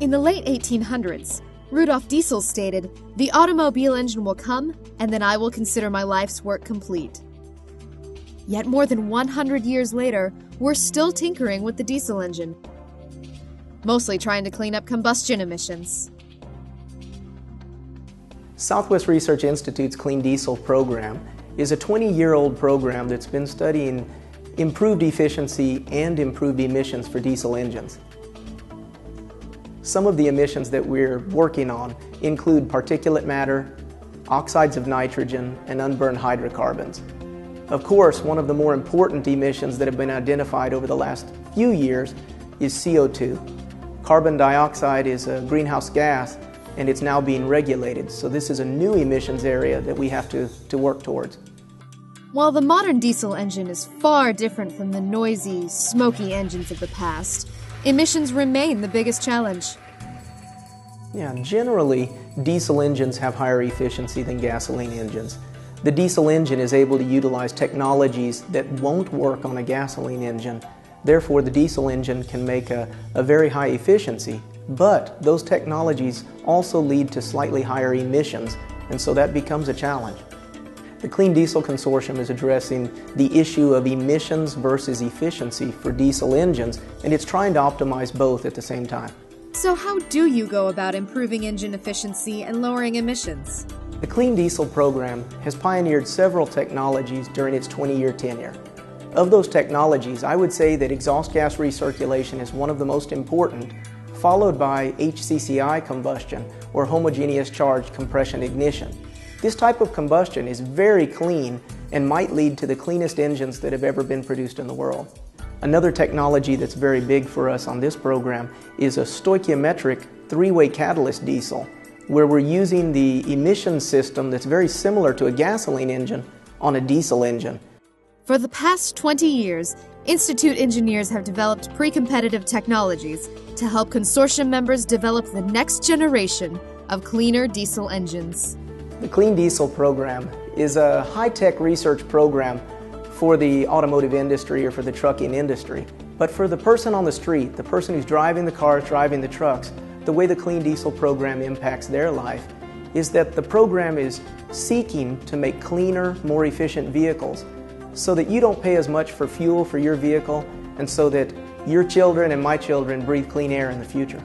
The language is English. In the late 1800s, Rudolf Diesel stated, "The automobile engine will come, and then I will consider my life's work complete." Yet more than 100 years later, we're still tinkering with the diesel engine, mostly trying to clean up combustion emissions. Southwest Research Institute's Clean Diesel program is a 20-year-old program that's been studying improved efficiency and improved emissions for diesel engines. Some of the emissions that we're working on include particulate matter, oxides of nitrogen, and unburned hydrocarbons. Of course, one of the more important emissions that have been identified over the last few years is CO2. Carbon dioxide is a greenhouse gas, and it's now being regulated, so this is a new emissions area that we have to work towards. While the modern diesel engine is far different from the noisy, smoky engines of the past, emissions remain the biggest challenge. Yeah, generally, diesel engines have higher efficiency than gasoline engines. The diesel engine is able to utilize technologies that won't work on a gasoline engine. Therefore, the diesel engine can make a very high efficiency, but those technologies also lead to slightly higher emissions, and so that becomes a challenge. The Clean Diesel Consortium is addressing the issue of emissions versus efficiency for diesel engines, and it's trying to optimize both at the same time. So how do you go about improving engine efficiency and lowering emissions? The Clean Diesel program has pioneered several technologies during its 20-year tenure. Of those technologies, I would say that exhaust gas recirculation is one of the most important, followed by HCCI combustion, or homogeneous charge compression ignition. This type of combustion is very clean and might lead to the cleanest engines that have ever been produced in the world. Another technology that's very big for us on this program is a stoichiometric three-way catalyst diesel, where we're using the emission system that's very similar to a gasoline engine on a diesel engine. For the past 20 years, Institute engineers have developed pre-competitive technologies to help consortium members develop the next generation of cleaner diesel engines. The Clean Diesel program is a high-tech research program for the automotive industry or for the trucking industry. But for the person on the street, the person who's driving the cars, driving the trucks, the way the Clean Diesel program impacts their life is that the program is seeking to make cleaner, more efficient vehicles, so that you don't pay as much for fuel for your vehicle, and so that your children and my children breathe clean air in the future.